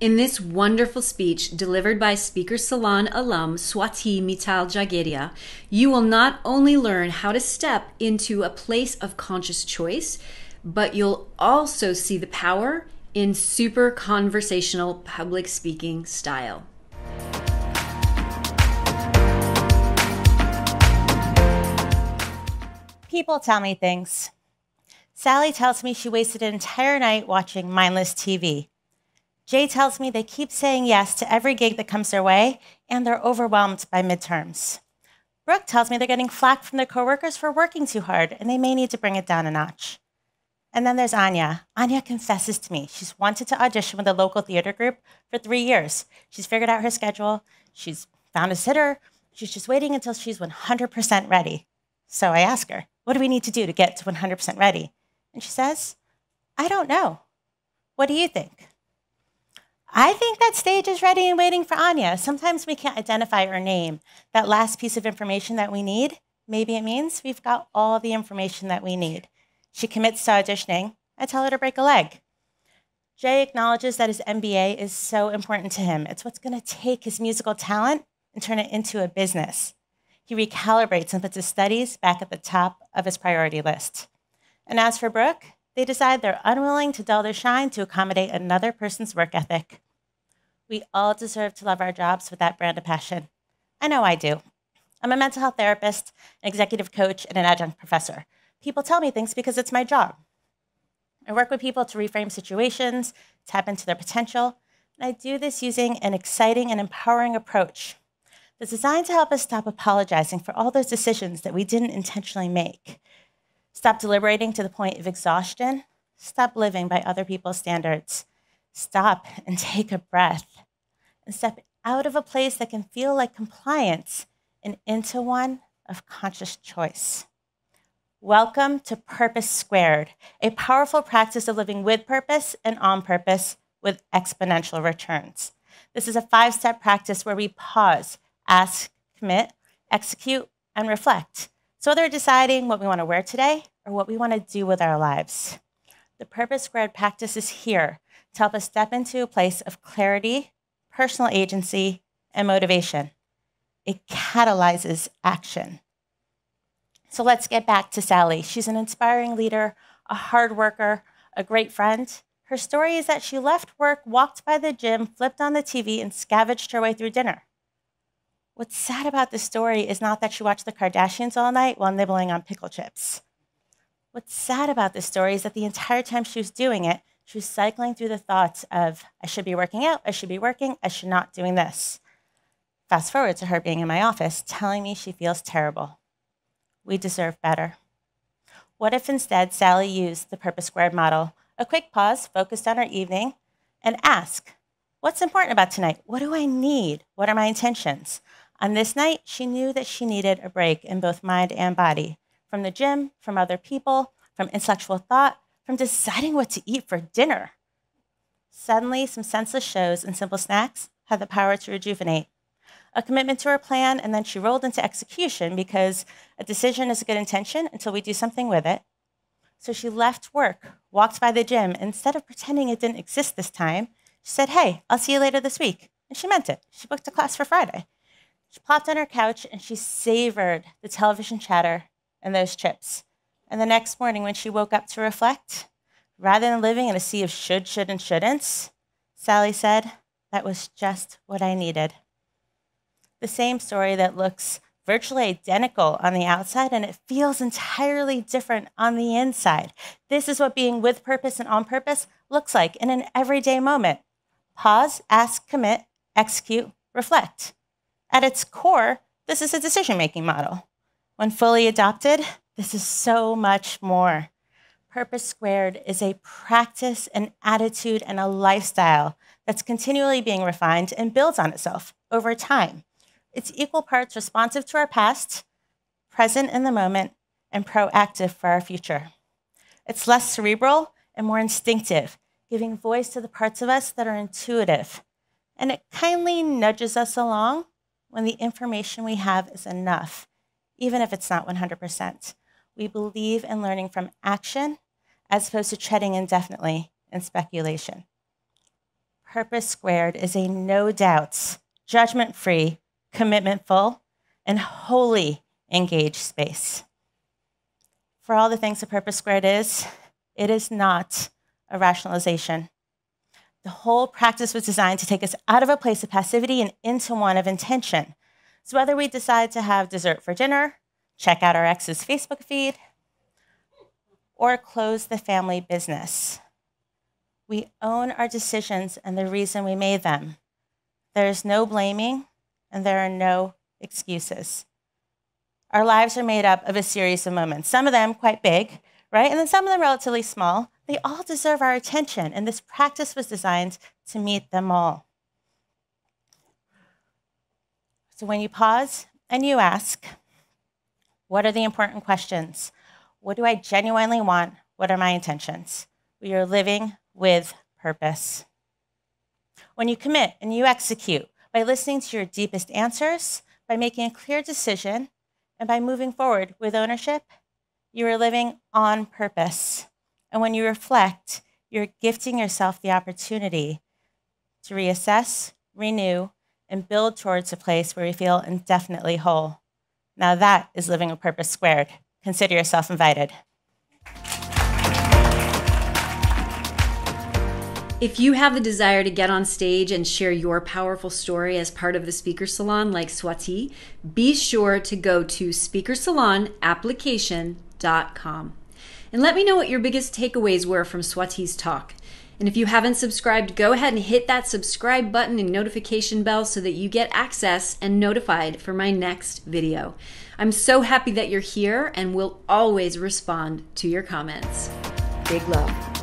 in this wonderful speech delivered by Speaker Salon alum Swati Mittal Jagetia, you will not only learn how to step into a place of conscious choice, but you'll also see the power in super conversational public speaking style. People tell me things. Sally tells me she wasted an entire night watching mindless TV. Jay tells me they keep saying yes to every gig that comes their way, and they're overwhelmed by midterms. Brooke tells me they're getting flack from their coworkers for working too hard, and they may need to bring it down a notch. And then there's Anya. Anya confesses to me she's wanted to audition with a local theater group for 3 years. She's figured out her schedule. She's found a sitter. She's just waiting until she's 100% ready. So I ask her, what do we need to do to get to 100% ready? And she says, I don't know. What do you think? I think that stage is ready and waiting for Anya. Sometimes we can't identify or name that last piece of information that we need. Maybe it means we've got all the information that we need. She commits to auditioning. I tell her to break a leg. Jay acknowledges that his MBA is so important to him. It's what's going to take his musical talent and turn it into a business. He recalibrates and puts his studies back at the top of his priority list. And as for Brooke, they decide they're unwilling to dull their shine to accommodate another person's work ethic. We all deserve to love our jobs with that brand of passion. I know I do. I'm a mental health therapist, an executive coach, and an adjunct professor. People tell me things because it's my job. I work with people to reframe situations, tap into their potential, and I do this using an exciting and empowering approach that's designed to help us stop apologizing for all those decisions that we didn't intentionally make. Stop deliberating to the point of exhaustion. Stop living by other people's standards. Stop and take a breath. And step out of a place that can feel like compliance and into one of conscious choice. Welcome to Purpose Squared, a powerful practice of living with purpose and on purpose with exponential returns. This is a 5-step practice where we pause, ask, commit, execute, and reflect. So whether we're deciding what we want to wear today or what we want to do with our lives, the Purpose Squared practice is here to help us step into a place of clarity, personal agency, and motivation. It catalyzes action. So let's get back to Sally. She's an inspiring leader, a hard worker, a great friend. Her story is that she left work, walked by the gym, flipped on the TV, and scavenged her way through dinner. What's sad about this story is not that she watched the Kardashians all night while nibbling on pickle chips. What's sad about this story is that the entire time she was doing it, she was cycling through the thoughts of, I should be working out, I should be working, I should not doing this. Fast forward to her being in my office, telling me she feels terrible. We deserve better. What if instead Sally used the Purpose Squared model, a quick pause focused on her evening, and ask, what's important about tonight? What do I need? What are my intentions? On this night, she knew that she needed a break in both mind and body, from the gym, from other people, from intellectual thought, from deciding what to eat for dinner. Suddenly, some senseless shows and simple snacks had the power to rejuvenate. A commitment to her plan, and then she rolled into execution because a decision is a good intention until we do something with it. So she left work, walked by the gym. Instead of pretending it didn't exist this time, she said, hey, I'll see you later this week. And she meant it. She booked a class for Friday. She plopped on her couch and she savored the television chatter and those chips. And the next morning when she woke up to reflect, rather than living in a sea of should and shouldn'ts, Sally said, that was just what I needed. The same story that looks virtually identical on the outside and it feels entirely different on the inside. This is what being with purpose and on purpose looks like in an everyday moment. Pause, ask, commit, execute, reflect. At its core, this is a decision-making model. When fully adopted, this is so much more. Purpose Squared is a practice, an attitude, and a lifestyle that's continually being refined and builds on itself over time. It's equal parts responsive to our past, present in the moment, and proactive for our future. It's less cerebral and more instinctive, giving voice to the parts of us that are intuitive. And it kindly nudges us along when the information we have is enough, even if it's not 100%. We believe in learning from action as opposed to treading indefinitely in speculation. Purpose Squared is a no doubts, judgment-free, commitmentful, and wholly engaged space. For all the things that Purpose Squared is, it is not a rationalization. The whole practice was designed to take us out of a place of passivity and into one of intention. So whether we decide to have dessert for dinner, check out our ex's Facebook feed, or close the family business, we own our decisions and the reason we made them. There is no blaming, and there are no excuses. Our lives are made up of a series of moments, some of them quite big, right? And then some of them relatively small. They all deserve our attention, and this practice was designed to meet them all. So when you pause and you ask, what are the important questions? What do I genuinely want? What are my intentions? We are living with purpose. When you commit and you execute, by listening to your deepest answers, by making a clear decision, and by moving forward with ownership, you are living on purpose. And when you reflect, you're gifting yourself the opportunity to reassess, renew, and build towards a place where you feel indefinitely whole. Now that is living a Purpose Squared. Consider yourself invited. If you have the desire to get on stage and share your powerful story as part of the Speaker Salon like Swati, be sure to go to speakersalonapplication.com. And let me know what your biggest takeaways were from Swati's talk. And if you haven't subscribed, go ahead and hit that subscribe button and notification bell so that you get access and notified for my next video. I'm so happy that you're here and will always respond to your comments. Big love.